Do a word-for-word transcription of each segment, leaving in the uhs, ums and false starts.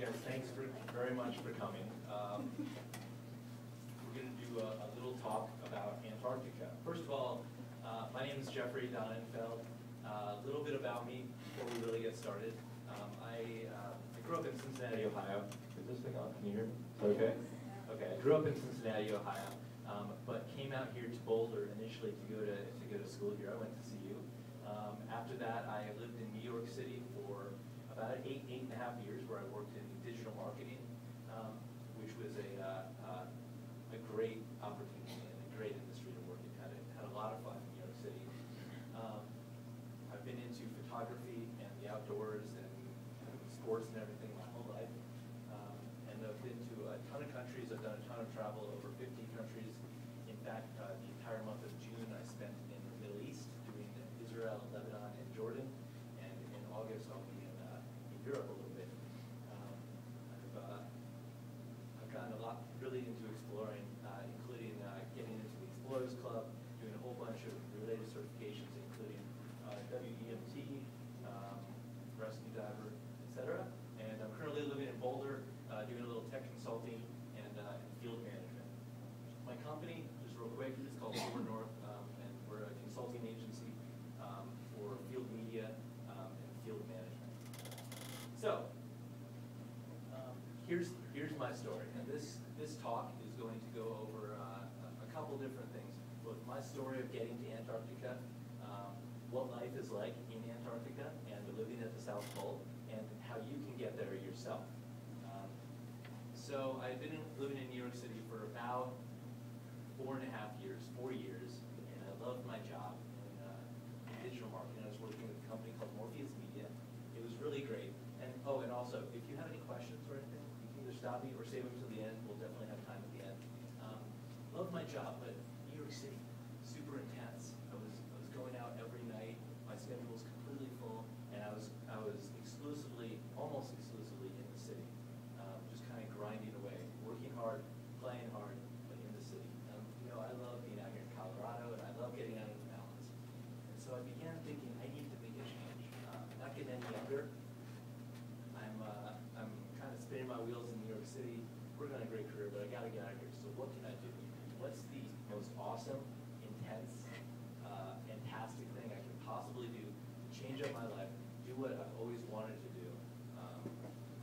Again, thanks for, very much for coming. Um, we're going to do a, a little talk about Antarctica. First of all, uh, my name is Jeffrey Donenfeld. A uh, little bit about me before we really get started. Um, I, uh, I grew up in Cincinnati, Ohio. Is this thing on? Can you hear me? Okay. Okay. I grew up in Cincinnati, Ohio, um, but came out here to Boulder initially to go to to go to school here. I went to C U. Um, after that, I lived in New York City for about eight, eight and a half years, where I worked in digital marketing, um, which was a uh, uh, a great opportunity and a great industry to work in. Had a, had a lot of fun in New York City. Um, I've been into photography and the outdoors and, and sports and everything my whole life. Um, and I've been to a ton of countries. I've done a ton of travel, over fifty countries. In fact, uh, the entire month of June I spent in the Middle East doing Israel, Lebanon, and Jordan. And in August I'll be in, uh, in Europe a little bit. Um, I've, uh, I've gotten a lot really into exploring, uh, including uh, getting into the Explorers Club, doing a whole bunch of related certifications, including Uh, W E M T, um, rescue diver, et cetera. And I'm currently living in Boulder, uh, doing a little tech consulting and, uh, and field management. My company, just real quick, is called Over North, um, and we're a consulting agency um, for field media um, and field management. So um, here's here's my story, and this this talk is going to go over uh, a couple different things, both my story of getting to Antarctica. Um, what life is like in Antarctica and living at the South Pole, and how you can get there yourself. Um, so I've been living in New York City for about four and a half years, four years, and I loved my job in, uh, in digital marketing. I was working with a company called Morpheus Media. It was really great. And oh, and also, if you have any questions or anything, you can either stop me or save them to the end. We'll definitely have time at the end. Um, loved my job, but New York City, super intense. I was I was going out every night. My schedule was completely full, and I was I was exclusively, almost exclusively, in the city, um, just kind of grinding away, working hard, playing hard, but in the city. Um, you know, I love being out here in Colorado, and I love getting out of the mountains. And so I began thinking, I need to make a change. Um, I'm not getting any younger. I'm uh, I'm kind of spinning my wheels in New York City. Working on a great career, but I got to get out of here. So what can I do? What's the most awesome, intense, uh, fantastic thing I can possibly do to change up my life, do what I've always wanted to do? Um,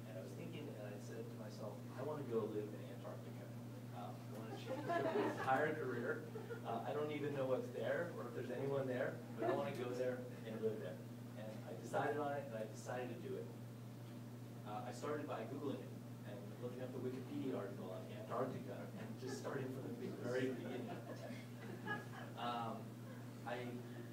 and I was thinking, and I said to myself, I want to go live in Antarctica. Um, I want to change my entire career. Uh, I don't even know what's there or if there's anyone there, but I want to go there and live there. And I decided on it, and I decided to do it. Uh, I started by Googling it and looking up a Wikipedia article on Antarctica, and just starting from the very beginning. Um, I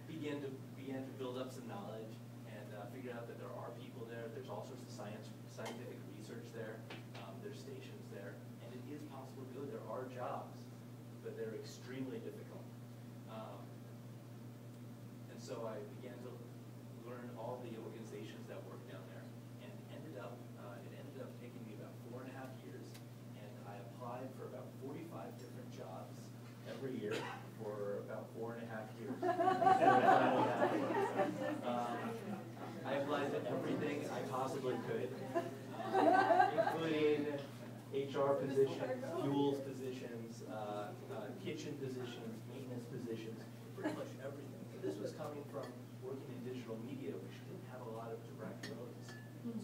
began to began to build up some knowledge and uh, figured out that there are people there. There's all sorts of science, scientific research there. Um, there's stations there, and it is possible to go. There are jobs, but they're extremely difficult. Um, and so I began to learn all the organizations that work down there. And ended up, uh, it ended up taking me about four and a half years, and I applied for about forty-five different jobs every year for about four and a half years. um, I applied to everything I possibly could, um, including H R positions, fuels positions, uh, uh, kitchen positions, maintenance positions, pretty much everything. And this was coming from working in digital media, which didn't have a lot of direct roles.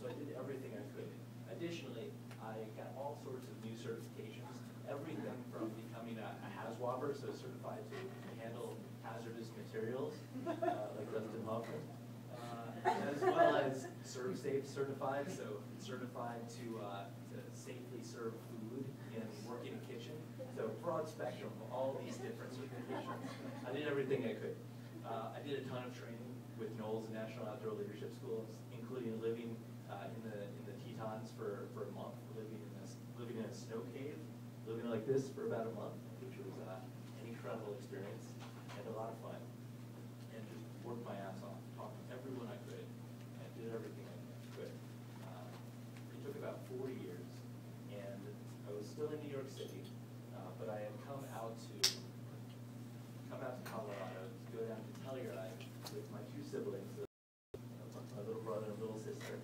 So I did everything I could. Additionally, I got all sorts of new certifications, everything from becoming a, a hazwoper, so certified to handle hazardous materials, uh, like dust and muffled, uh, as well as serve safe certified, so certified to, uh, to safely serve food and work in a kitchen. So broad spectrum of all these different certifications. I did everything I could. Uh, I did a ton of training with Knowles National Outdoor Leadership Schools, including living uh, in the in the Tetons for, for a month, living in this living in a snow cave, living like this for about a month, which was uh, an incredible experience and a lot of fun. And just worked my ass off, talked to everyone I could, and did everything I could. Uh, it took about four years, and I was still in New York City, uh, but I had come out to. come out to Colorado to go down to Telluride with my two siblings, my little brother and little sister.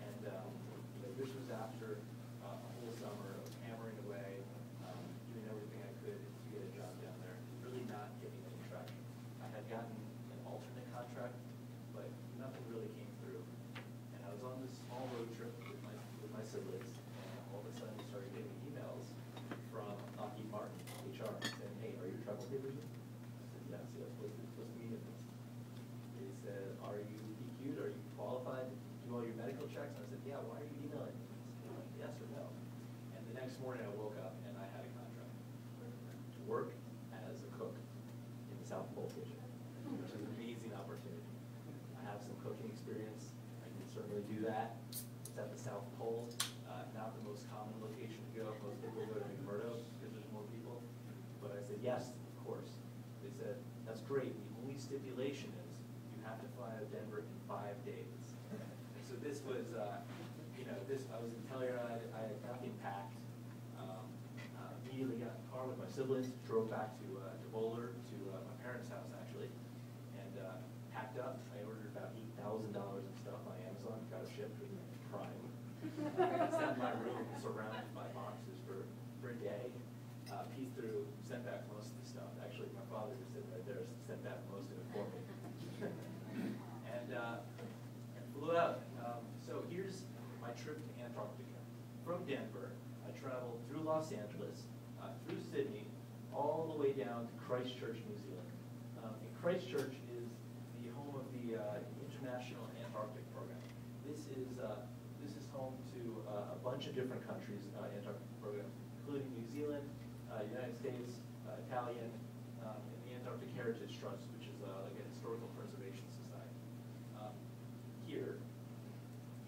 And um, you know, this was after email checks? And I said, yeah, why are you emailing me? Said, like, yes or no? And the next morning I woke up and I had a contract to work as a cook in the South Pole kitchen, which is an amazing opportunity. I have some cooking experience. I can certainly do that. It's at the South Pole. Uh, not the most common location to go. Most people go to McMurdo because there's more people. But I said, yes, of course. They said, that's great. The only stipulation is you have to fly out of Denver in five days. And so this was, uh, you know, this, I was in Telluride. I had nothing packed. Um, uh, immediately got in the car with my siblings, drove back to, uh, to Boulder, to uh, my parents' house, actually, and uh, packed up. I ordered about eight thousand dollars of stuff on Amazon, got it shipped with Prime. I sat in my room surrounded by boxes for, for a day, uh, peeked through, sent back most of the stuff. Actually, my father was sitting right there, sent back most of it for me. and, uh, and flew out. Um, so here's my trip to Antarctica. From Denver, I traveled through Los Angeles, uh, through Sydney, all the way down to Christchurch, New Zealand. Um, and Christchurch is the home of the uh, International Antarctic Program. This is uh, This is home to uh, a bunch of different countries' uh, Antarctic programs, including New Zealand, uh, United States, uh, Italian, um, and the Antarctic Heritage Trust, which is uh, like a historical preservation society. Um, here,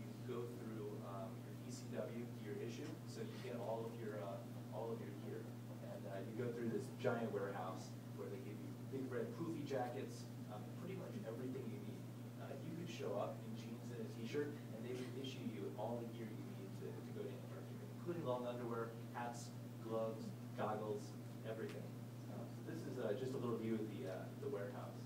you go through um, your E C W gear issue, so you get all of your uh, all of your gear, and uh, you go through this giant warehouse where they give you big red poofy jackets, um, pretty much everything you need. Uh, you could show up in jeans and a t-shirt, and they would issue you all the gear you need to, to go to Antarctica, including long underwear, hats, gloves, goggles, everything. Uh, so this is uh, just a little view of the, uh, the warehouse.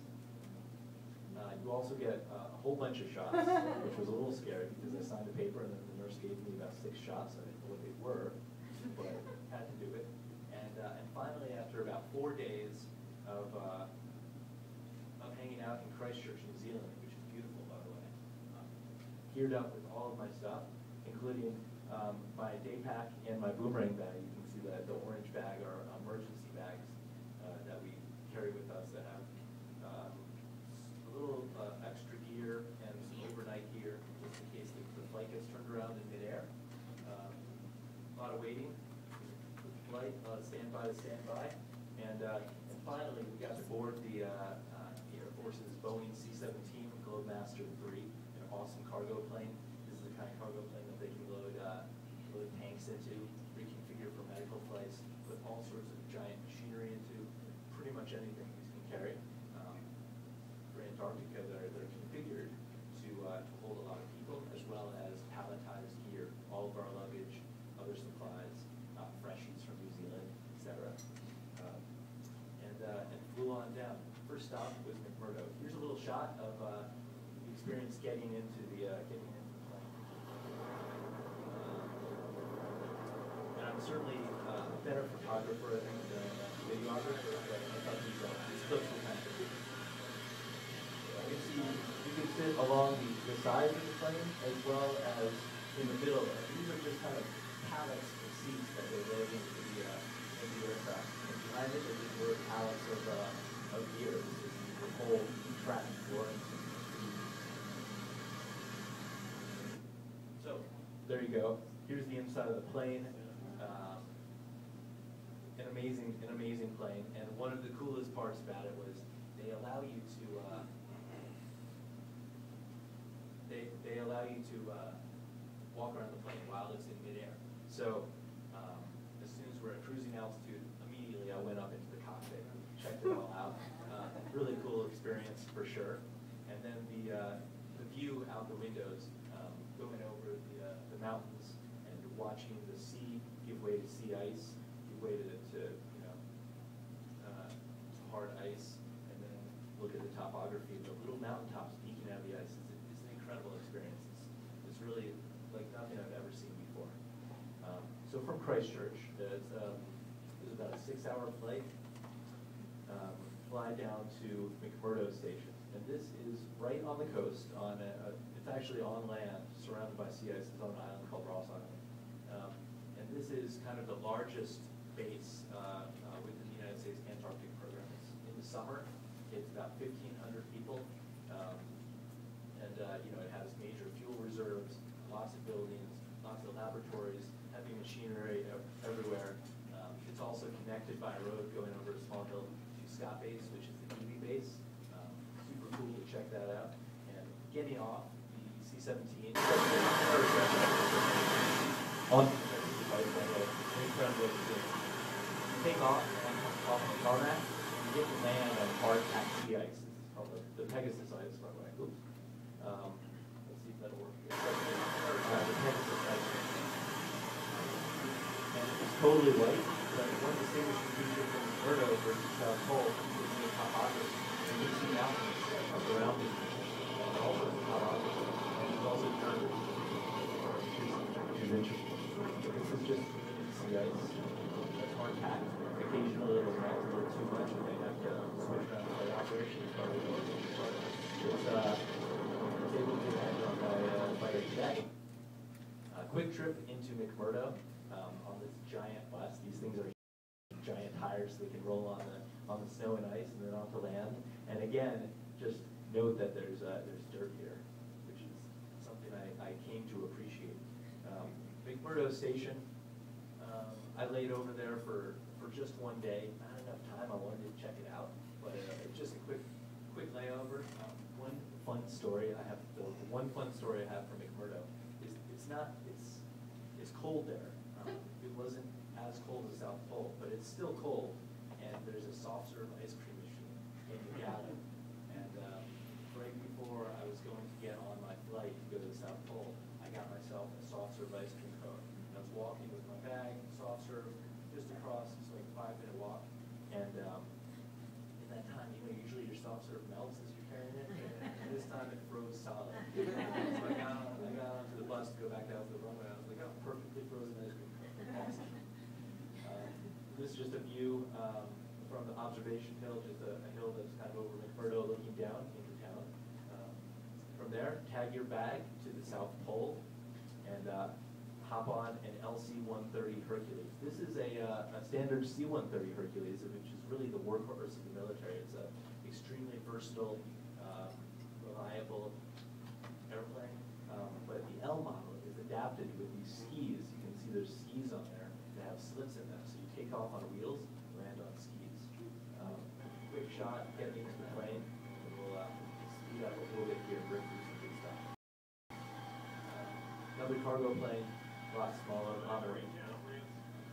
Uh, you also get uh, a whole bunch of shots, which was a little scary because I signed a paper and then the nurse gave me about six shots. I didn't know what they were, but I had to do it. And, uh, and finally, after about four days of, uh, of hanging out in Christchurch, New Zealand, which is beautiful, by the way, um, geared up with all of my stuff, including um, my day pack and my boomerang bag. You can see that the orange bag are emergency bags uh, that we carry with us that have um, a little uh, extra gear and some overnight gear just in case the, the flight gets turned around in midair. Um, a lot of waiting, flight, uh, standby to standby, and uh, and finally we got to board the, uh, uh, the Air Force's Boeing C seventeen Globemaster three, an awesome cargo plane. Kind of cargo plane that they can load, uh, load tanks into, reconfigure for medical flights, put all sorts of giant machinery into, pretty much anything these can carry. Um, for Antarctica, they're, they're configured to, uh, to hold a lot of people, as well as palletized gear, all of our luggage, other supplies, uh, freshies from New Zealand, et cetera. Um, and, uh, and flew on down. First stop was McMurdo. Here's a little shot of uh, the experience getting into the uh, getting into I'm certainly uh, a better photographer, I think, than a videographer, but I thought these, uh, these clips were kind of good. You can see, you can sit along the, the sides of the plane as well as in the middle. And these are just kind of pallets of seats that they load into the, uh, into the aircraft. And behind it, there just were pallets of, uh, of gear. This is the whole track floor. So, there you go. Here's the inside of the plane. Um, an amazing, an amazing plane, and one of the coolest parts about it was they allow you to uh, they they allow you to uh, walk around the plane while it's in midair. So um, as soon as we're at cruising altitude, immediately I went up into the cockpit and checked it all out. Uh, really cool experience for sure. And then the uh, the view out the windows, um, going over the uh, the mountains and watching the sea give way to sea ice, give way to, to you know, uh, to hard ice, and then look at the topography of the little mountaintops peeking out of the ice. It's, a, it's an incredible experience. It's, it's really like nothing I've ever seen before. Um, so from Christchurch, it's, um, it was about a six-hour flight. Um, fly down to McMurdo Station, and this is right on the coast. On a, a, it's actually on land, surrounded by sea ice. It's on an island called Ross Island. Um, This is kind of the largest base uh, uh, within the United States Antarctic Program. It's in the summer, it's about fifteen hundred people, um, and uh, you know, it has major fuel reserves, a laboratories, heavy machinery everywhere. Um, it's also connected by a road going over a small hill to Scott Base, which is the Kiwi base. Um, super cool to check that out. And getting off the C seventeen on take off off the tarmac and get to land on hard packed sea ice. It's called the, the Pegasus ice, by the way. Oops. Um, let's see if that'll work here. Uh, the Pegasus ice. And it's totally white, but one distinguishing feature from McMurdo versus South Pole is the topography. And you see mountains that are surrounding and also the topography. And it's also turned. Which is interesting. This is just sea ice. That's hard packed. Occasionally it'll melt a little too much and they have to switch around the operation. It's uh, able to act on by, uh, by a jet. A quick trip into McMurdo um, on this giant bus. These things are giant tires so they can roll on the on the snow and ice and then onto land. And again, just note that there's uh, there's dirt here, which is something I, I came to appreciate. Um, McMurdo Station, um, I laid over there for for just one day, not enough time. I wanted to check it out, but uh, just a quick, quick layover. Um, one fun story I have. The one fun story I have for McMurdo is it's not it's it's cold there. Um, it wasn't as cold as South Pole, but it's still cold. And there's a soft serve ice cream machine in the galley. And um, right before I was going to get on my flight to go to the South Pole, I got myself a soft serve ice cream cone. And I was walking with my bag, soft serve. Just across, it's like a five minute walk, and um, in that time, you know, usually your soft serve melts as you're carrying it, and this time it froze solid. So I got, on, I got onto the bus to go back down to the runway, I was like, oh, perfectly frozen ice cream. Awesome. Um, this is just a view um, from the observation hill, just a, a hill that's kind of over McMurdo looking down into town. Um, from there, tag your bag to the South Pole, and uh, hop on an L C one thirty Hercules. This is a, uh, a standard C one thirty Hercules, which is really the workhorse of the military. It's an extremely versatile, uh, reliable airplane. Um, but the L model is adapted with these skis. You can see there's skis on there that have slits in them. So you take off on wheels, land on skis. Um, quick shot, get into the plane, and we'll uh, speed up a little bit here, bring through some good stuff. Uh, another cargo plane. A lot smaller, a lot of range,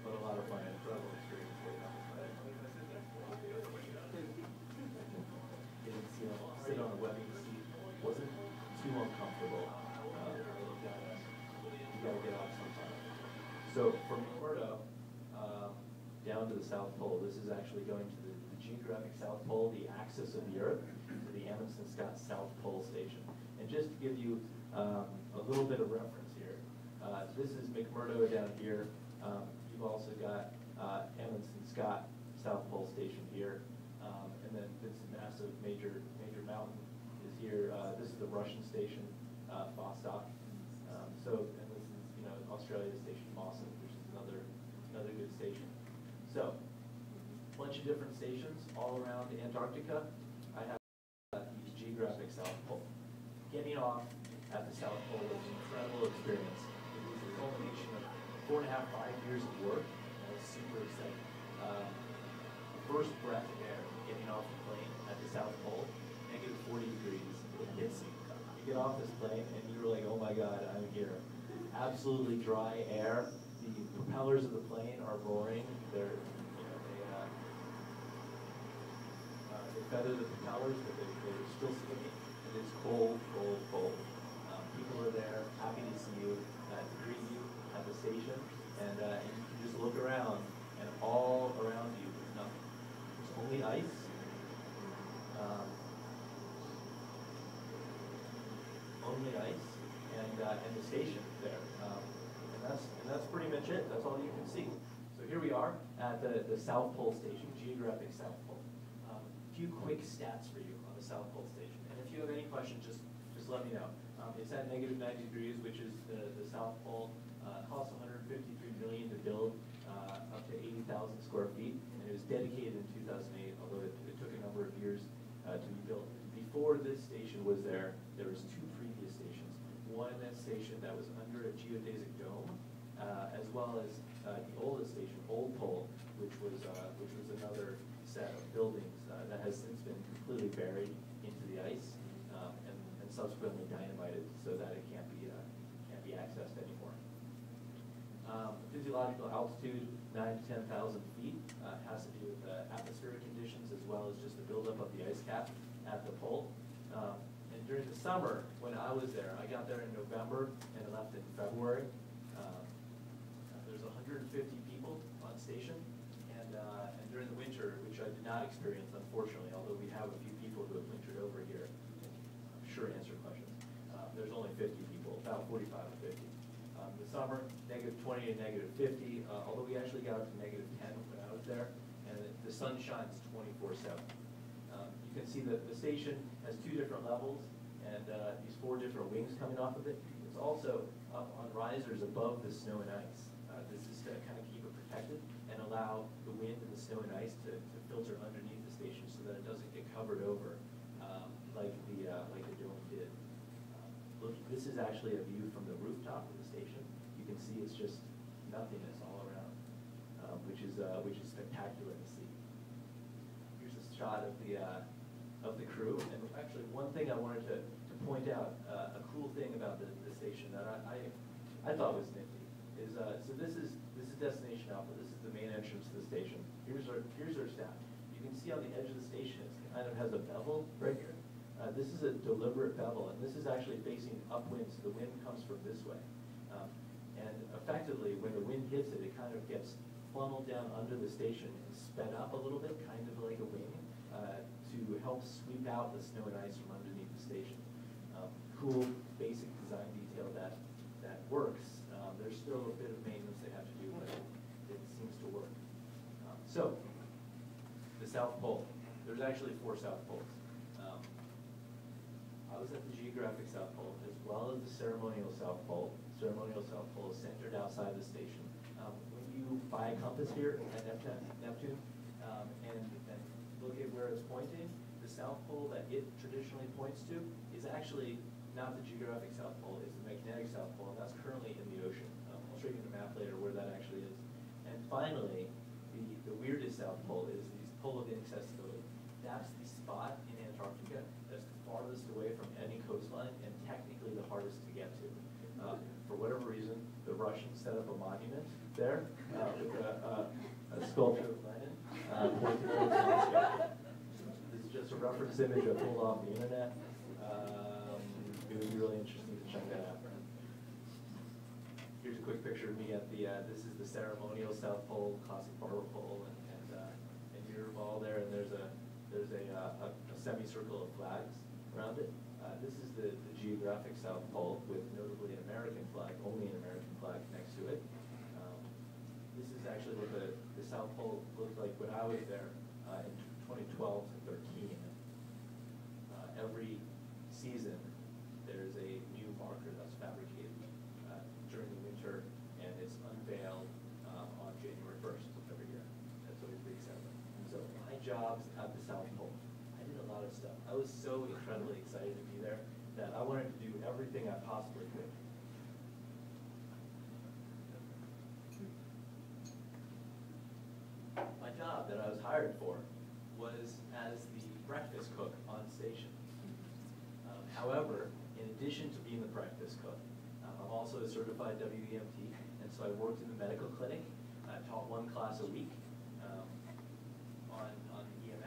but a lot of fun. Incredible experience. Didn't see them sit on a webbing seat. Wasn't too uncomfortable. Uh, you gotta get off sometime. So from McMurdo um, down to the South Pole. This is actually going to the, the geographic South Pole, the axis of the Earth, to the Amundsen-Scott South Pole Station. And just to give you um, a little bit of reference. Uh, this is McMurdo down here. Um, you've also got uh, Amundsen-Scott South Pole Station here, um, and then this massive major major mountain is here. Uh, this is the Russian station, uh, Vostok. Um, so, and this is you know Australia station Mawson, which is another another good station. So, a bunch of different stations all around Antarctica. I have uh, the geographic South Pole. Getting off at the South Pole was an incredible experience. Culmination of four and a half, five years of work. I was super excited. Um, first breath of air, getting off the plane at the South Pole, negative forty degrees. It hits you. You get off this plane and you're like, oh my God, I'm here. Absolutely dry air. The propellers of the plane are roaring. They're, you know, they, uh, uh, they feather the propellers, but they, they're still sticking. It is cold, cold, cold. Um, people are there, happy to see you. To greet you at the station, and, uh, and you can just look around, and all around you is nothing. There's only ice. Um, only ice, and uh, and the station there, um, and that's and that's pretty much it. That's all you can see. So here we are at the the South Pole Station, geographic South Pole. Um, a few quick stats for you on the South Pole Station, and if you have any questions, just just let me know. Um, it's at negative ninety degrees, which is the, the South Pole. Uh, it cost one hundred fifty-three million dollars to build, uh, up to eighty thousand square feet, and it was dedicated in two thousand eight, although it, it took a number of years uh, to be built. Before this station was there, there was two previous stations. One station that was under a geodesic dome, uh, as well as uh, the oldest station, Old Pole, which was uh, which was another set of buildings uh, that has since been completely buried into the ice um, and, and subsequently dynamited so that it can't be uh, can't be accessed anymore. Um, physiological altitude, nine to ten thousand feet, uh, has to do with the atmospheric conditions as well as just the buildup of the ice cap at the pole. Um, and during the summer, when I was there, I got there in November and left in February. Um, there's one hundred fifty people on station, and uh, and during the winter, which I did not experience, unfortunately, although we have a few people who have wintered over here, I'm sure answer questions. Uh, there's only fifty people, about forty-five to fifty. Um, the summer, negative twenty to negative fifty, uh, although we actually got up to negative ten when I was there, and the sun shines twenty-four seven. Um, you can see that the station has two different levels, and uh, these four different wings coming off of it. It's also up on risers above the snow and ice. Uh, this is to kind of keep it protected and allow the wind and the snow and ice to, to filter underneath the station so that it doesn't get covered over um, like the uh, like the dome did. Look, this is actually a view from the rooftop of the station. You can see it's just nothingness all around, um, which is uh, which is spectacular to see. Here's a shot of the uh, of the crew, and actually one thing I wanted to, to point out, uh, a cool thing about the, the station that I, I I thought was nifty is uh, so this is this is Destination Alpha. This is the main entrance to the station. Here's our here's our staff. You can see on the edge of the station, it kind of has a bevel right here. Uh, this is a deliberate bevel, and this is actually facing upwind, so the wind comes from this way. Um, and effectively, when the wind hits it, it kind of gets funneled down under the station and sped up a little bit, kind of like a wing, uh, to help sweep out the snow and ice from underneath the station. Um, cool, basic design detail that, that works. Um, there's still a bit of maintenance they have to do, but it seems to work. Um, so, the South Pole. There's actually four South Poles. I was at the geographic South Pole as well as the ceremonial South Pole. Ceremonial South Pole is centered outside the station. Um, when you buy a compass here at Neptune, Neptune um, and, and look at where it's pointing, the South Pole that it traditionally points to is actually not the geographic South Pole, it's the magnetic South Pole, and that's currently in the ocean. Um, I'll show you in the map later where that actually is. And finally, the, the weirdest South Pole is the pole of inaccessibility. That's the spot in Antarctica that's the farthest away from any coastline and technically the hardest to get to. Uh, for whatever reason, the Russians set up a monument there uh, with a, a, a sculpture of Lenin. Uh, this is just a reference image I pulled off the internet. Um, it would be really interesting to check that out. Here's a quick picture of me at the, uh, this is the ceremonial South Pole, classic barber pole, and, and, uh, and you're all there, and there's a There's a, uh, a, a semicircle of flags around it. Uh, this is the, the geographic South Pole with notably an American flag, only an American flag next to it. Um, this is actually what the, the South Pole looked like when I was there uh, in twenty twelve and thirteen. Uh, every season, there's a new marker that's fabricated uh, during the winter, and it's unveiled um, on January first every year. That's always big seven. So my job's at the South Pole. I did a lot of stuff. I was so incredibly excited to be there that I wanted to do everything I possibly could. My job that I was hired for was as the breakfast cook on station. Um, however, in addition to being the breakfast cook, um, I'm also a certified W E M T, and so I worked in the medical clinic. I taught one class a week.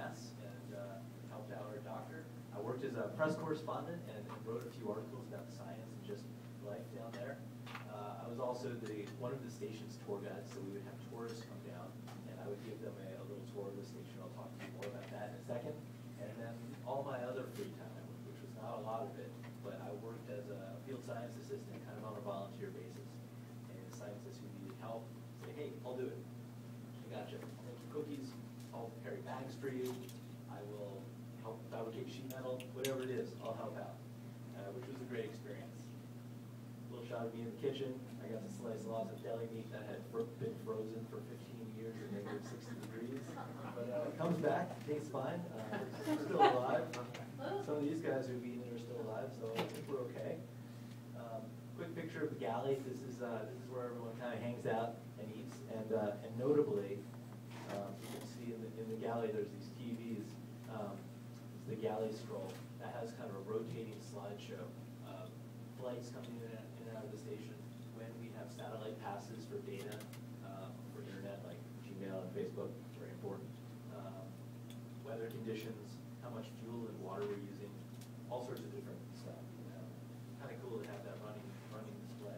And uh, helped out our doctor. I worked as a press correspondent and wrote a few articles about science and just life down there. Uh, I was also the one of the station's tour guides, so we would have tourists come down, and I would give them a, a little tour of the station. I'll talk to you more about that in a second. And then all my other free time, which was not a lot of it, but I worked as a field science assistant, kind of on a volunteer basis. And the scientists who needed help say, "Hey, I'll do it. I got you. I'll make you cookies. I'll carry bags for you, I will help fabricate sheet metal, whatever it is, I'll help out," uh, which was a great experience. A little shot of me in the kitchen, I got to slice lots of deli meat that had been frozen for fifteen years at negative sixty degrees, but uh, it comes back, tastes fine, uh, we're still alive. Some of these guys who've eaten are still alive, so I think we're okay. Um, quick picture of the galley. This is uh, this is where everyone kind of hangs out and eats. And uh, and notably, um, you can see in the in the galley there's these T Vs. Um, it's the galley scroll that has kind of a rotating slideshow of flights coming in and out of the station. When we have satellite passes for data um, for internet, like Gmail and Facebook, very important. Um, weather conditions, how much fuel and water we're using, all sorts of different stuff. You know? Kind of cool to have that running running display.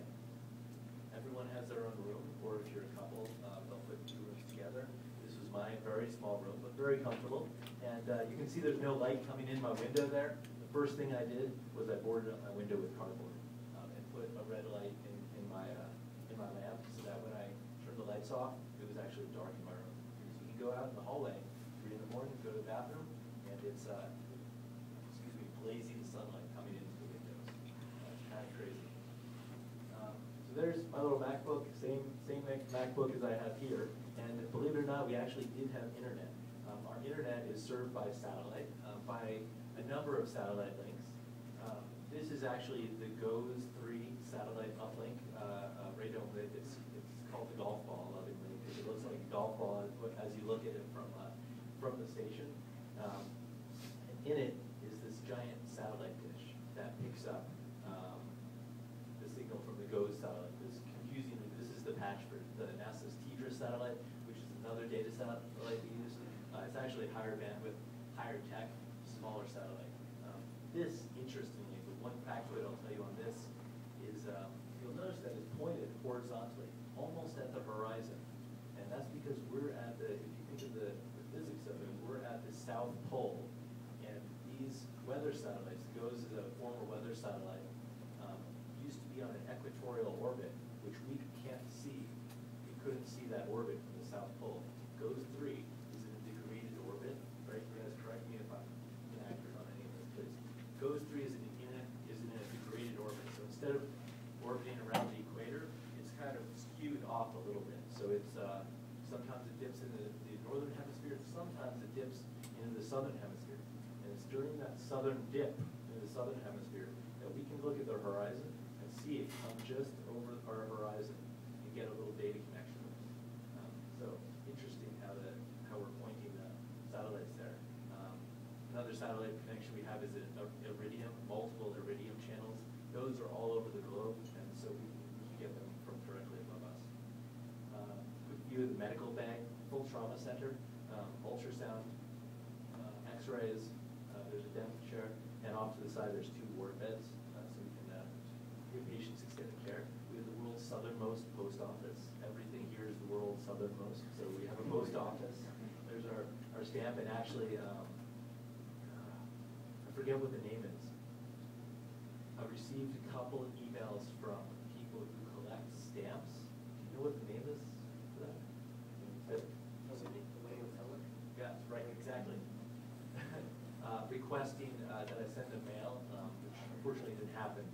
Everyone has their own room, or if you're a couple, uh, they'll put two rooms together. This was my very small room, but very comfortable. And uh, you can see there's no light coming in my window there. The first thing I did was I boarded up my window with cardboard um, and put a red light in, in my uh, in my lamp, so that when I turned the lights off, it was actually dark in my room. So you can go out in the hallway, three in the morning, go to the bathroom, and it's uh, excuse me, blazing sunlight coming into the windows. That's kind of crazy. Um, so there's my little MacBook, same same MacBook as I have here, and believe it or not, we actually did have internet. Um, our internet is served by satellite, uh, by a number of satellite links. Um, this is actually the GOES three satellite uplink, uh, uh, right over it. It's, it's called the golf ball, lovingly. It looks like a golf ball as you look at it from uh, from the station. Um, and in it is this giant satellite dish that picks up um, the signal from the GOES satellite. This confusingly, this is the patch for the NASA's T D R S satellite, which is another data satellite we use. Uh, it's actually higher bandwidth, higher tech, smaller satellite. Um, this, interestingly, the one factoid I'll tell you on this is um, you'll notice that it's pointed horizontally, almost at the horizon. And that's because we're at the, if you think of the, the physics of it, we're at the South Pole. And these weather satellites, GOES is a former weather satellite, um, used to be on an equatorial orbit, which we can't see. We couldn't see that orbit from the South Pole. GOES three is in a degraded orbit, right? You guys correct me if I'm inaccurate on any of this, please. GOES three is in, an, is in a degraded orbit. So instead of orbiting around the equator, it's kind of skewed off a little bit. So it's uh, sometimes it dips into the, the northern hemisphere, sometimes it dips into the southern hemisphere. And it's during that southern dip into the southern hemisphere that we can look at the horizon and see it come just over our horizon and get a little data connection. Um, so interesting how the how we're pointing the satellites there. Um, another satellite connection we have is an Iridium, multiple Iridium channels. Those are all over the globe, and so we can get them from directly above us. Uh, quick view of the medical bag, full trauma center, um, ultrasound, uh, x-rays, uh, there's a dental chair, and off to the side there's two ward beds, uh, so we can uh, give patients extended care. We have the world's southernmost post office. Everything here is the world's southernmost, so we have a post office. There's our, our stamp, and actually, um, uh, I forget what the name is. I received a couple of emails from people who collect stamps. Do you know what the name is for that? Yeah, right, exactly. uh, requesting uh, that I send a mail, um, which unfortunately didn't happen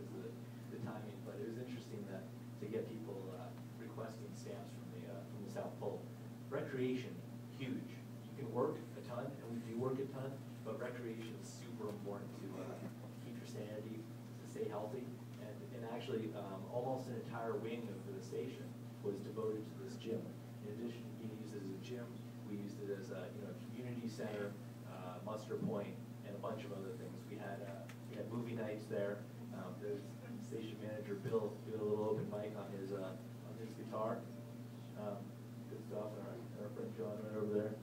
because of the, the timing, but it was interesting that to get people uh, requesting stamps from the, uh, from the South Pole. Recreation, huge. You can work a ton, and we do work a ton, but recreation is super important to uh, keep your sanity, to stay healthy, and, and actually um, almost an entire wing of the station was devoted to this gym. In addition to being used as a gym, we used it as a you know community center, uh, muster point, and a bunch of other things. We had uh, we had movie nights there. Um, the station manager Bill did a little open mic on his uh, on his guitar. Um, good stuff. And our, our friend John right over there.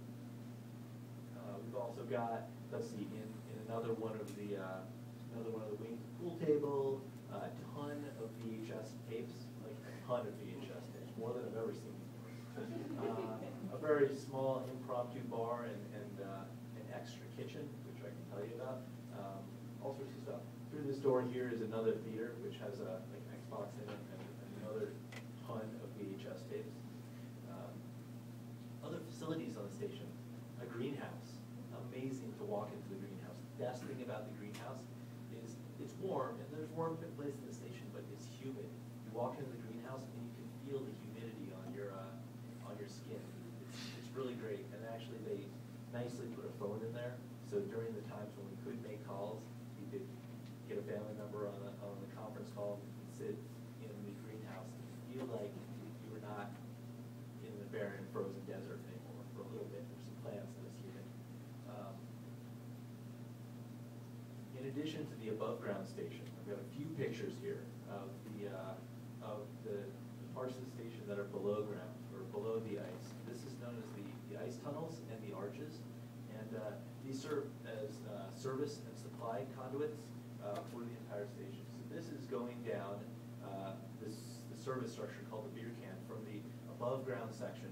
Uh, we've also got, let's see, in, in another one of the uh, another one of the wings, pool table, a uh, ton of V H S tapes, like a ton of V H S tapes, more than I've ever seen before. Uh, a very small impromptu bar and, and uh, an extra kitchen, which I can tell you about. Um, all sorts of stuff. Through this door here is another theater, which has a, like an Xbox in it and another ton of V H S tapes. Um, other facilities on the station. A greenhouse. Amazing to walk into the greenhouse. The best thing about the greenhouse is it's warm, and there's warm place in the station, but it's humid. You walk into the greenhouse and you can feel the humidity on your uh, on your skin. It's, it's really great. And actually, they nicely put a phone in there. So during the times when we could make calls, you could get a family member on the on the conference call and sit in into the above ground station. I've got a few pictures here of the uh, of the parts of the station that are below ground or below the ice. This is known as the, the ice tunnels and the arches, and uh, these serve as uh, service and supply conduits uh, for the entire station. So this is going down uh, this the service structure called the beer can from the above ground section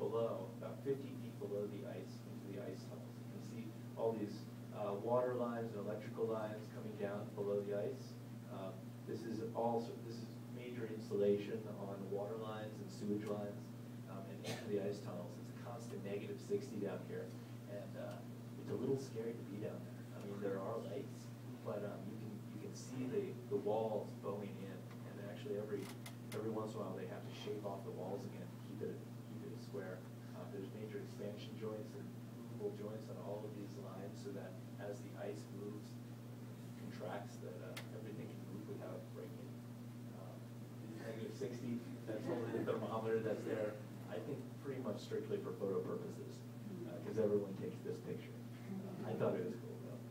below, about fifty feet below the ice, into the ice tunnels. You can see all these uh, water lines and electrical lines coming down below the ice. Um, this is also this is major installation on water lines and sewage lines um, and into the ice tunnels. It's a constant negative sixty down here, and uh, it's a little scary to be down there. I mean, there are lights, but um, you can you can see the the walls bowing in, and actually every every once in a while they have to shave off the walls again to keep it keep it square. Uh, there's major expansion joints and movable joints on all of these lines, so that as the ice moves, contracts, that uh, everything can move without breaking. negative sixty, that's only the thermometer that's there, I think pretty much strictly for photo purposes, because uh, everyone takes this picture. Uh, I thought it was cool though.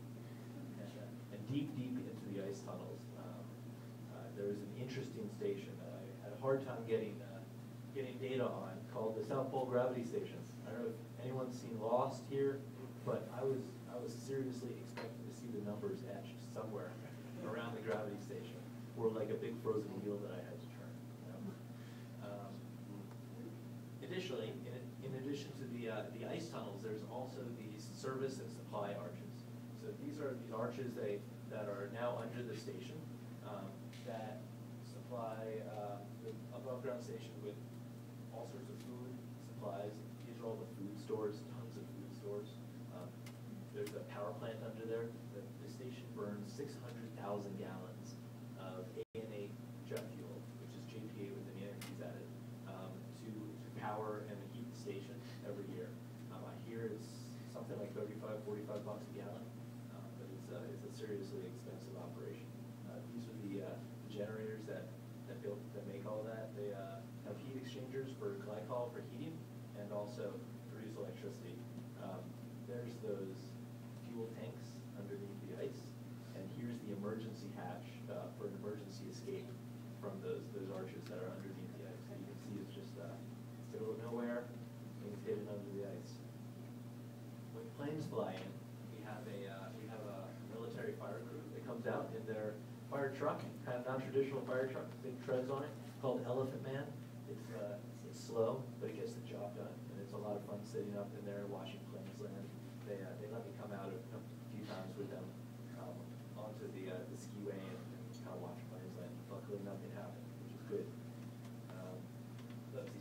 And, uh, and deep, deep into the ice tunnels, um, uh, there was an interesting station that I had a hard time getting uh, getting data on, called the South Pole Gravity Station. I don't know if anyone's seen Lost here, but I was, I was seriously expecting to see the numbers etched somewhere around the gravity station, or like a big frozen wheel that I had. Additionally, in, in addition to the, uh, the ice tunnels, there's also these service and supply arches. So these are the arches they, that are now under the station um, that supply uh, the above ground station with all sorts of food supplies. These are all the food stores, tons of food stores. Um, there's a power plant under there. The, the station burns six hundred thousand gallons of A N A jet fuel, power and heat the station every year. Um, I hear it's something like thirty-five, forty-five bucks a gallon, um, but it's a, it's a seriously expensive operation. Uh, these are the uh, generators that that, build, that make all that. They uh, have heat exchangers for glycol for heating, and also produce electricity. Um, there's those fuel tanks underneath the ice, and here's the emergency hatch uh, for an emergency escape from those those arches that are underneath the ice. And you can see it's just uh, middle of nowhere, things hidden under the ice. When planes fly in, we have a uh, we have a military fire crew that comes out in their fire truck, kind of non-traditional fire truck, big treads on it, called Elephant Man. It's uh, it's slow, but it gets the job done, and it's a lot of fun sitting up in there and watching planes land. They uh, they let me come out a few times with them um, onto the uh, the skiway and, and kind of watch planes land. Luckily, nothing happened, which is good.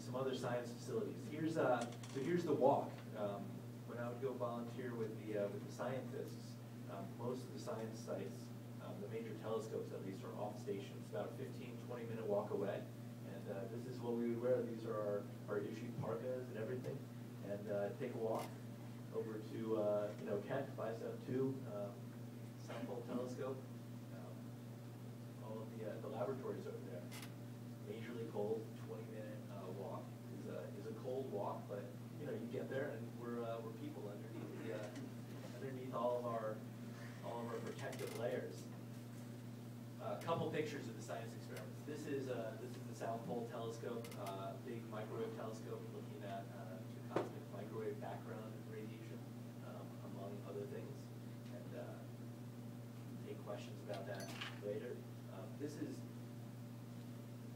Some other science facilities. Here's uh, so here's the walk. Um, when I would go volunteer with the uh, with the scientists, um, most of the science sites, um, the major telescopes at least, are off station. It's about a fifteen, twenty minute walk away, and uh, this is what we would wear. These are our, our issued parkas and everything, and uh, take a walk over to uh, you know Keck, Bicep two, um, South Pole Telescope, um, all of the uh, the laboratories over there. Majorly cold. Walk is a is a cold walk, but you know you get there, and we're uh, we're people underneath the uh, underneath all of our all of our protective layers. A uh, couple pictures of the science experiments. This is uh, this is the South Pole Telescope, uh, big microwave telescope, looking at uh, the cosmic microwave background and radiation, um, among other things, and uh, take questions about that later. Um, this is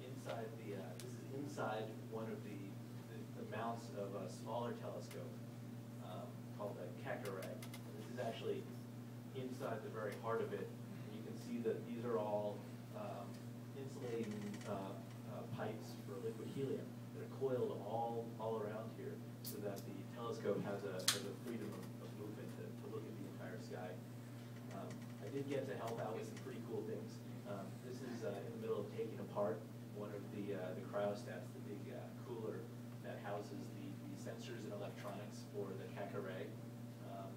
inside the uh, this is inside one of the, the, the mounts of a smaller telescope um, called the Keck array. This is actually inside the very heart of it. And you can see that these are all um, insulating uh, uh, pipes for liquid helium that are coiled all, all around here, so that the telescope has a, has a freedom of, of movement to, to look at the entire sky. Um, I did get to help out with some pretty cool things. Um, this is uh, in the middle of taking apart one of the uh, the cryostats, the big uh, cooler that houses the, the sensors and electronics for the Keck array. Um,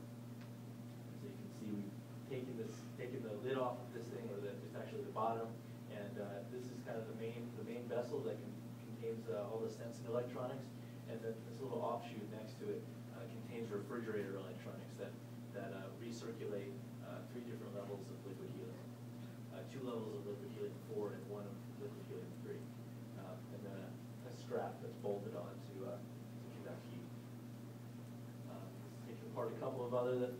so you can see we've taken this, taken the lid off of this thing, or the, it's actually the bottom, and uh, this is kind of the main the main vessel that can, contains uh, all the sensing electronics, and then this little offshoot next to it uh, contains refrigerator electronics that that uh, recirculate uh, uh, three different levels of liquid helium, uh, two levels of liquid helium four and one of liquid helium three, uh, and then a, a strap that's bolted on to, uh, to conduct heat. Uh, taking apart a couple of other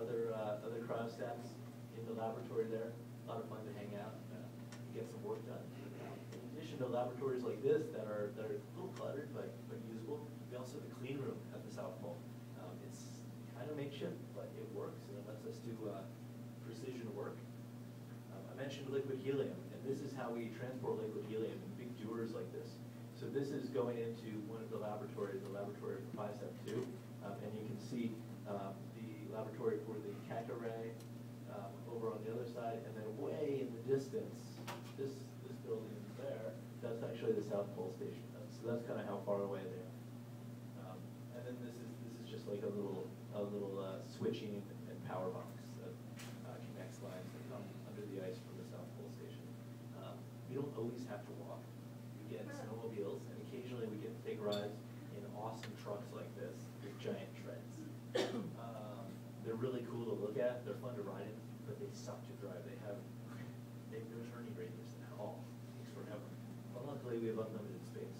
other uh, other cryostats in the laboratory there. A lot of fun to hang out uh, and get some work done. In addition to laboratories like this that are that are a little cluttered but but usable, we also have a clean room at the South Pole. Um, it's kind of makeshift, but it works, and it lets us do uh, precision work. Um, I mentioned liquid helium, and this is how we transport liquid helium in big dewars like this. So this is going into one of the laboratories, the laboratory for PICEP two, um, and you can see um, the laboratory for the Keck array um, over on the other side, and then way in the distance, this this building there, that's actually the South Pole Station. So that's kind of how far away they are. Um, and then this is this is just like a little. a little uh, switching and power box that uh, connects lines that come under the ice from the South Pole Station. Um, we don't always have to walk. We get snowmobiles, and occasionally we get to take rides in awesome trucks like this with giant treads. Um, they're really cool to look at. They're fun to ride in, but they suck to drive. They have they have no turning radius at all. It takes forever. But luckily, we have unlimited space.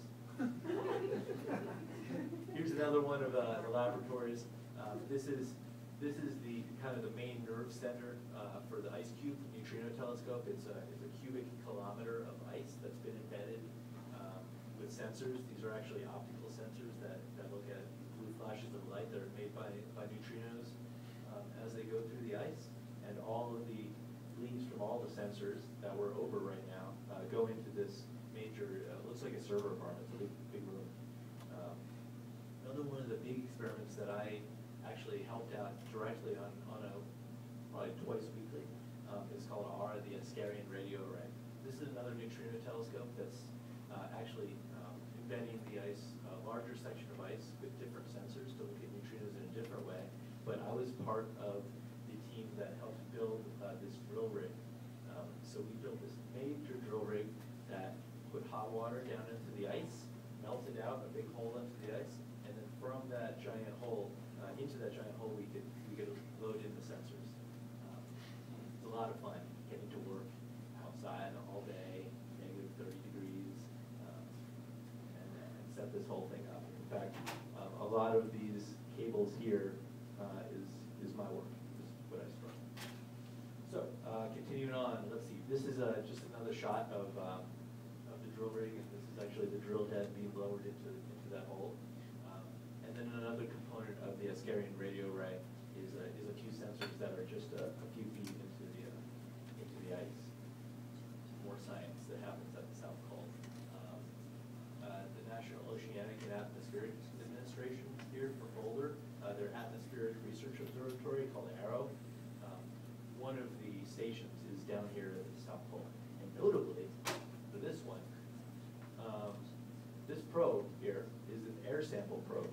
Here's another one of uh, the laboratories. Uh, this is this is the kind of the main nerve center uh, for the IceCube neutrino telescope. It's a it's a cubic kilometer of ice that's been embedded um, with sensors. These are actually optical sensors that, that look at blue flashes of light that are made by by neutrinos um, as they go through the ice. And all of the leads from all the sensors that we're over right now uh, go into this major. Uh, looks like a server apartment. It's a big, big room. Um, another one of the big experiments that I actually helped out directly on, on a probably twice weekly. Um, it's called A R A, the Askaryan Radio Array. This is another neutrino telescope that's uh, actually um, embedding the ice, a larger section of ice with different sensors to look at neutrinos in a different way. But I was part of the team that helped build uh, this drill rig. Um, so we built this major drill rig that put hot water down into the ice, melted out a big hole into the ice, and then from that giant hole, Uh, into that giant hole, we could we could load in the sensors. Um, it's a lot of fun getting to work outside all day, negative thirty degrees, um, and, and set this whole thing up. In fact, um, a lot of these cables here uh, is is my work, is what I strung. So uh, continuing on, let's see. This is a, just another shot of um, of the drill rig, and this is actually the drill head being lowered into into that hole. And then another component of the Askaryan radio array is a, is a few sensors that are just a, a few feet into the uh, into the ice. More science that happens at the South Pole. Um, uh, the National Oceanic and Atmospheric Administration here for Boulder, uh, their atmospheric research observatory called ARROW. Um, one of the stations is down here at the South Pole, and notably for this one, um, this probe here is an air sample probe.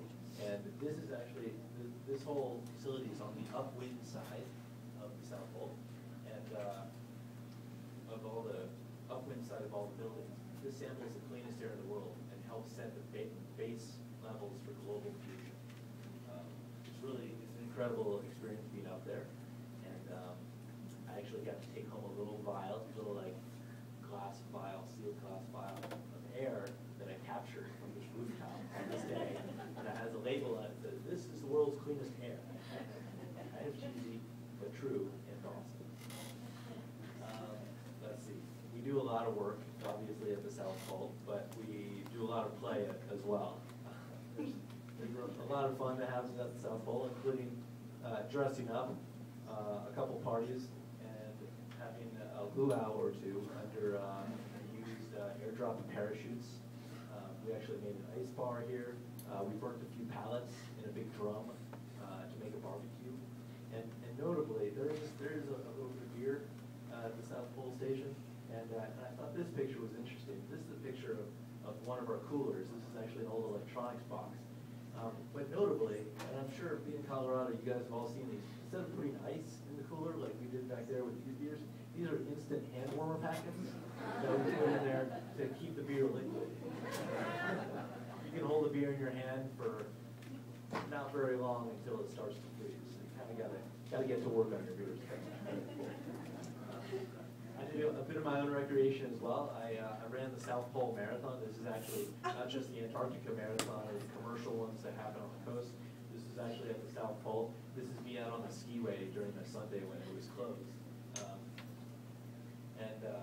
And this is actually, this whole facility is on the upwind side of the South Pole, and uh, of all the upwind side of all the buildings. This sample is the cleanest air in the world and helps set the ba base levels for global fusion. Um, it's really, it's an incredible experience being up there. And um, I actually got to take home a little vial, a little like glass vial, sealed glass vial of air that I captured from this rooftop on this day. That has a label on it that says, this is the world's cleanest air. Kind of cheesy, but true and awesome. Um, let's see. We do a lot of work, obviously, at the South Pole, but we do a lot of play as well. There's, there's a lot of fun that happens at the South Pole, including uh, dressing up, uh, a couple parties, and having a luau or two under uh, used uh, airdrop parachutes. Uh, we actually made an ice bar here. Uh, we burnt a few pallets in a big drum uh, to make a barbecue, and, and notably there is there is a, a little bit of beer uh, at the South Pole Station, and, uh, and I thought this picture was interesting. This is a picture of, of one of our coolers. This is actually an old electronics box, um, but notably, and I'm sure being in Colorado, you guys have all seen these. Instead of putting ice in the cooler like we did back there with these beers, these are instant hand warmer packets that we put in there to keep the beer liquid. You can hold a beer in your hand for not very long until it starts to freeze. So you kind of got to got to get to work on your beers. I did a bit of my own recreation as well. I, uh, I ran the South Pole Marathon. This is actually not just the Antarctica Marathon or the commercial ones that happen on the coast. This is actually at the South Pole. This is me out on the skiway during the Sunday when it was closed. Um, and uh,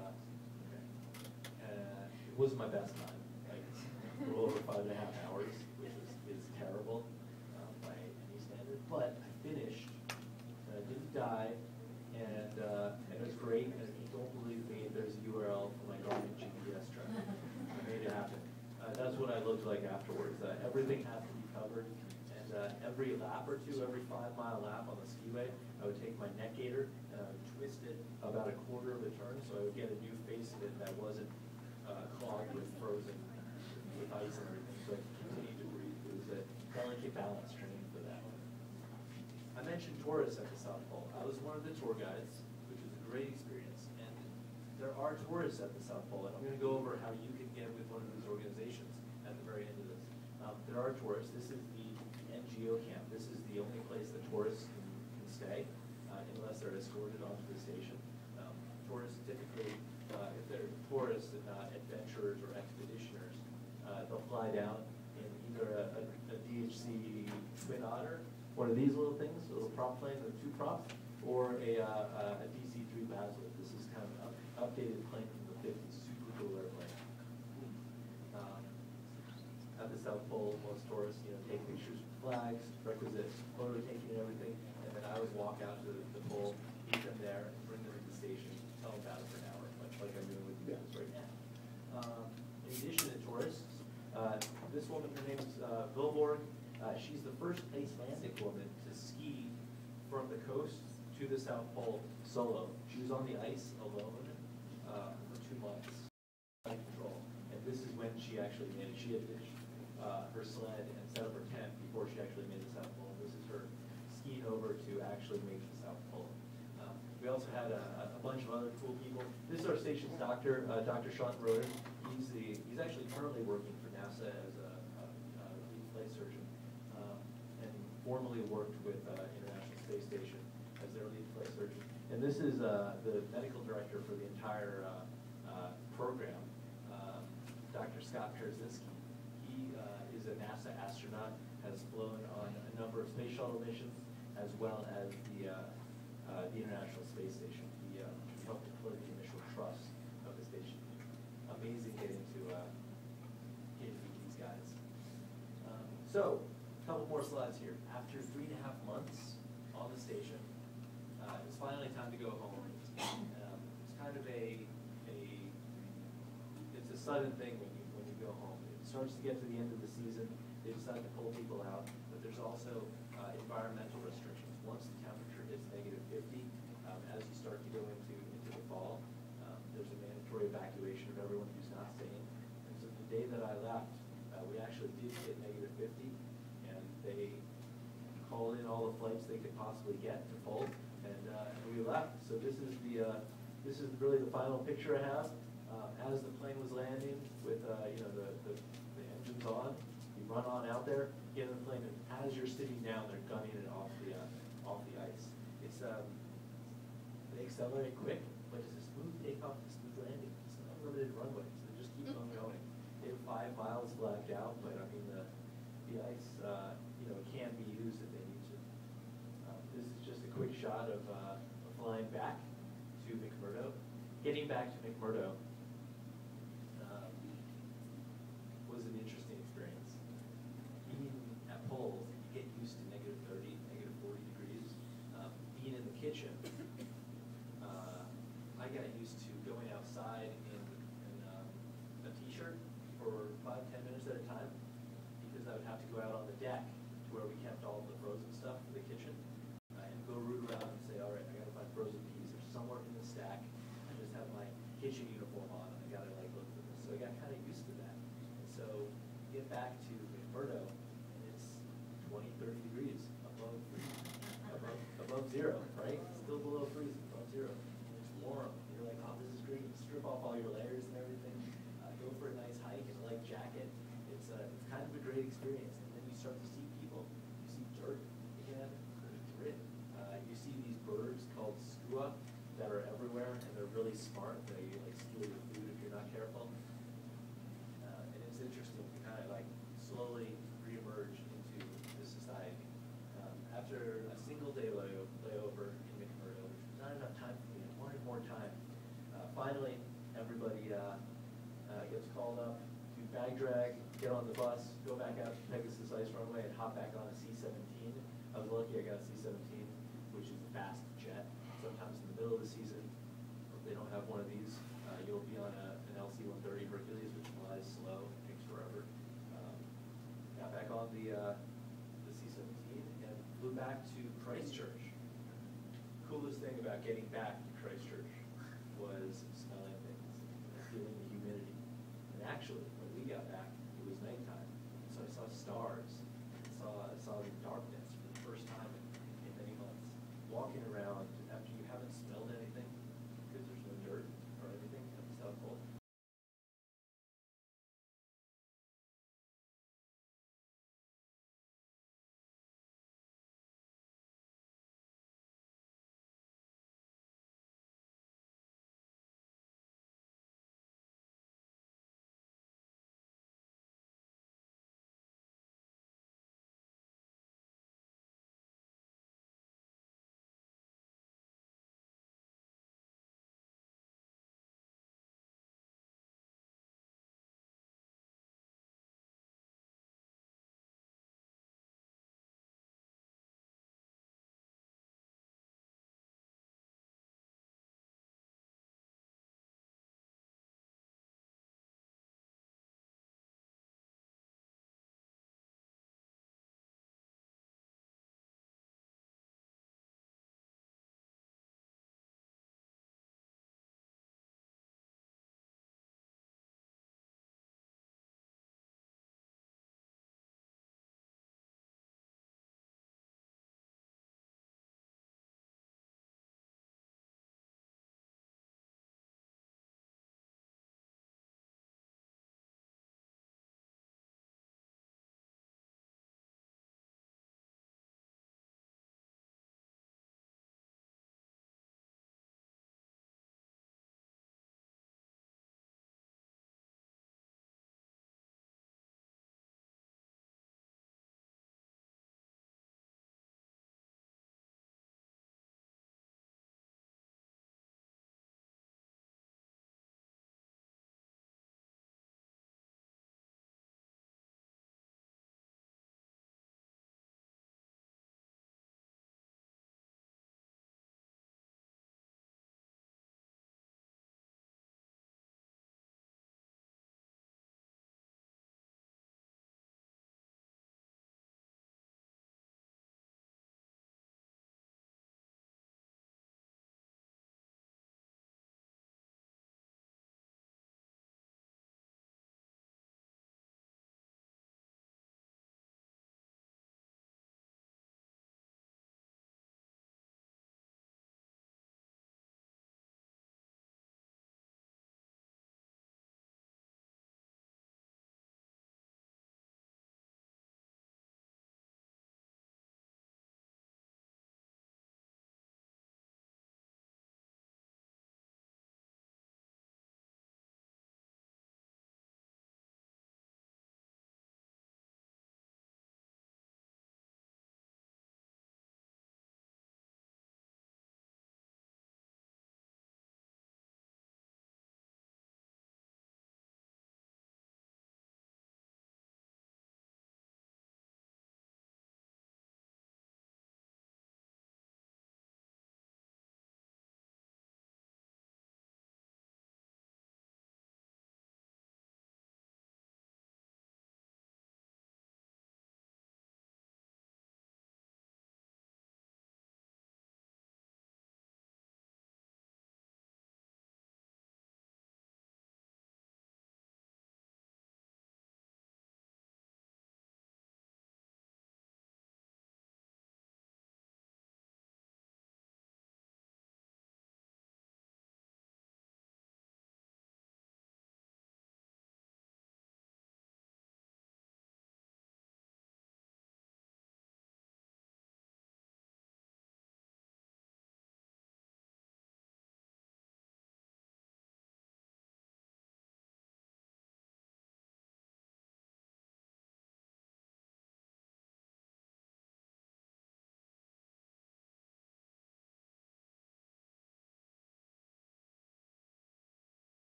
uh, it was my best time. Like, a little over five and a half hours, which is, is terrible um, by any standard. But I finished, and I didn't die, and, uh, and it was great. And if you don't believe me, there's a U R L for my Garmin G P S truck. I made it happen. Uh, that's what I looked like afterwards. Uh, everything had to be covered. And uh, every lap or two, every five-mile lap on the skiway, I would take my neck gaiter and I would twist it about a quarter of a turn, so I would get a new face in it that wasn't uh, clogged with frozen, with ice and everything. So I continued to breathe. It was a delicate balance training for that one. I mentioned tourists at the South Pole. I was one of the tour guides, which was a great experience. And there are tourists at the South Pole, and I'm going to go over how you can get with one of these organizations at the very end of this. Um, there are tourists. This is the N G O camp. This is the only place that tourists can, can stay uh, unless they're escorted onto the station. Um, tourists typically, uh, if they're tourists, uh, adventurers or expeditioners, uh, they'll fly down in either a, a, a D H C Twin Otter, one of these little things, a little prop plane with two props, or a, uh, a D C three Basler. This is kind of an up, updated plane from the fifties, super cool airplane. Um, At the South Pole, most tourists, you know, take pictures with flags, requisite photo taking and everything, and then I would walk out to the, the pole, meet them there, and bring them to the station, tell them about it for an hour, much like I'm doing with you guys right now. Um, in addition to tourists, uh, this woman, her name is uh, Vilborg. Uh, she's the first Icelandic woman to ski from the coast to the South Pole solo. She was on the ice alone uh, for two months, out of control. And this is when she actually made it. She had finished Uh, her sled and set up her tent before she actually made the South Pole. This is her skiing over to actually make the South Pole. Um, we also had a, a bunch of other cool people. This is our station's doctor, uh, Doctor Sean Broder. He's the he's actually currently working for NASA as a, a, a lead flight surgeon, um, and formerly worked with uh, International Space Station as their lead flight surgeon. And this is uh, the medical director for the entire uh, uh, program, um, Doctor Scott Base. He uh, is a NASA astronaut, has flown on a number of space shuttle missions, as well as the, uh, uh, the International Space Station. He uh, helped deploy the initial thrust of the station. Amazing getting to uh, get to these guys. Um, so, a couple more slides here. After three and a half months on the station, uh, it's finally time to go home. Um, it's kind of a, a, it's a sudden thing when you, when you go home. Starts to get to the end of the season, they decide to pull people out, but there's also uh, environmental restrictions. Once the temperature hits negative fifty, um, as you start to go into, into the fall, um, there's a mandatory evacuation of everyone who's not staying. And so the day that I left, uh, we actually did hit negative fifty, and they called in all the flights they could possibly get to fold, and, uh, and we left. So this is the uh, this is really the final picture I have. Uh, as the plane was landing with uh, you know the, the, the engines on, you run on out there, get in the plane, and as you're sitting down, they're gunning it off the uh, off the ice. It's um, they accelerate quick, but it's a smooth takeoff, a smooth landing. It's an unlimited runway, so they just keep on going. They have five miles left out, but I mean the the ice uh, you know can be used if they need to. Uh, this is just a quick shot of uh, flying back to McMurdo, getting back to McMurdo. Um, was an interesting experience. Being at poles, you get used to negative thirty, negative forty degrees. Um, being in the kitchen, uh, I got used to going outside in, in um, a t-shirt for five, ten minutes at a time because I would have to go out on the deck to where we kept all the frozen stuff for the kitchen uh, and go root around and say, all right, I gotta find frozen peas. They're somewhere in the stack. I just have my kitchen uniform on and I gotta like look for them. So I got kind of used to that. And so you get back to McMurdo and it's twenty, thirty degrees above above, above zero, right? It's still below freezing, above zero. And it's warm. And you're like, oh, this is great. You strip off all your layers and everything. Uh, go for a nice hike and a light jacket. It's, uh, it's kind of a great experience. And then you start to see people. You see dirt again, grit. Uh, you see these bag drag, get on the bus, go back out to Pegasus Ice Runway, and hop back on a C seventeen. I was lucky I got a C seventeen, which is a fast jet. Sometimes in the middle of the season, if they don't have one of these, uh, you'll be on a, an L C one thirty Hercules, which flies slow and takes forever. Um, got back on the, uh, the C seventeen and flew back to Christchurch. Coolest thing about getting back